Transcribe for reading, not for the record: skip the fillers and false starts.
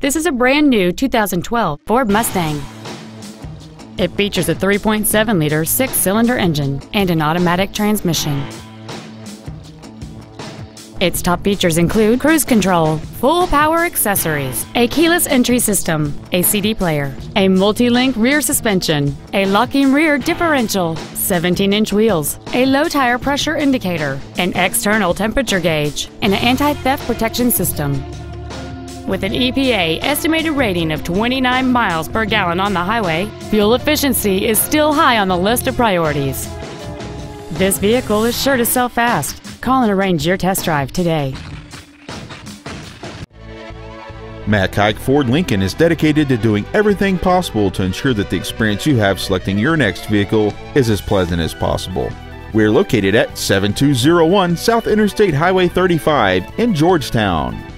This is a brand new 2012 Ford Mustang. It features a 3.7-liter six-cylinder engine and an automatic transmission. Its top features include cruise control, full power accessories, a keyless entry system, a CD player, a multi-link rear suspension, a locking rear differential, 17-inch wheels, a low tire pressure indicator, an external temperature gauge, and an anti-theft protection system. With an EPA estimated rating of 29 miles per gallon on the highway, fuel efficiency is still high on the list of priorities. This vehicle is sure to sell fast. Call and arrange your test drive today. Mac Haik Ford Lincoln is dedicated to doing everything possible to ensure that the experience you have selecting your next vehicle is as pleasant as possible. We're located at 7201 South Interstate Highway 35 in Georgetown.